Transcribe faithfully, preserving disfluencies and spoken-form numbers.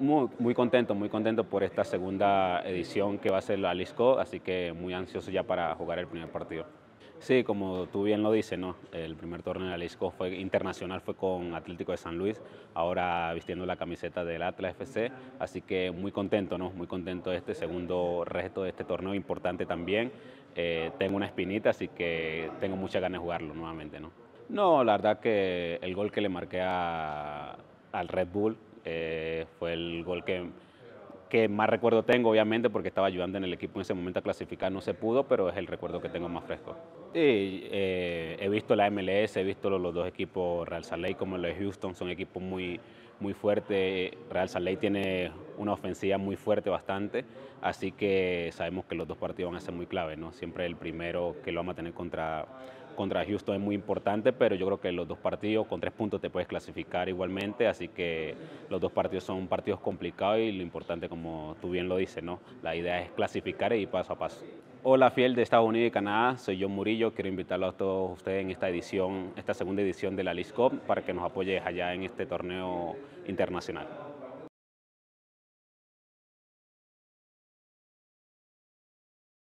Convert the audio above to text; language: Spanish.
Muy, muy contento, muy contento por esta segunda edición que va a ser la Leagues Cup, así que muy ansioso ya para jugar el primer partido. Sí, como tú bien lo dices, ¿no? El primer torneo de la Leagues Cup fue internacional, fue con Atlético de San Luis, ahora vistiendo la camiseta del Atlas F C, así que muy contento, ¿no? Muy contento de este segundo reto de este torneo, importante también. Eh, tengo una espinita, así que tengo muchas ganas de jugarlo nuevamente, ¿no? No, la verdad que el gol que le marqué a, al Red Bull, Eh, fue el gol que, que más recuerdo tengo, obviamente, porque estaba ayudando en el equipo en ese momento a clasificar, no se pudo, pero es el recuerdo que tengo más fresco. Y, eh, he visto la M L S, he visto los, los dos equipos, Real Salt Lake como el de Houston, son equipos muy, muy fuertes. Real Salt Lake tiene una ofensiva muy fuerte, bastante, así que sabemos que los dos partidos van a ser muy clave, ¿no? Siempre el primero que lo vamos a tener contra... Contra Houston es muy importante, pero yo creo que los dos partidos con tres puntos te puedes clasificar igualmente, así que los dos partidos son partidos complicados y lo importante, como tú bien lo dices, ¿no? La idea es clasificar y paso a paso. Hola, fiel de Estados Unidos y Canadá, soy Jhon Murillo, quiero invitarlo a todos ustedes en esta edición, esta segunda edición de la Leagues Cup para que nos apoyes allá en este torneo internacional.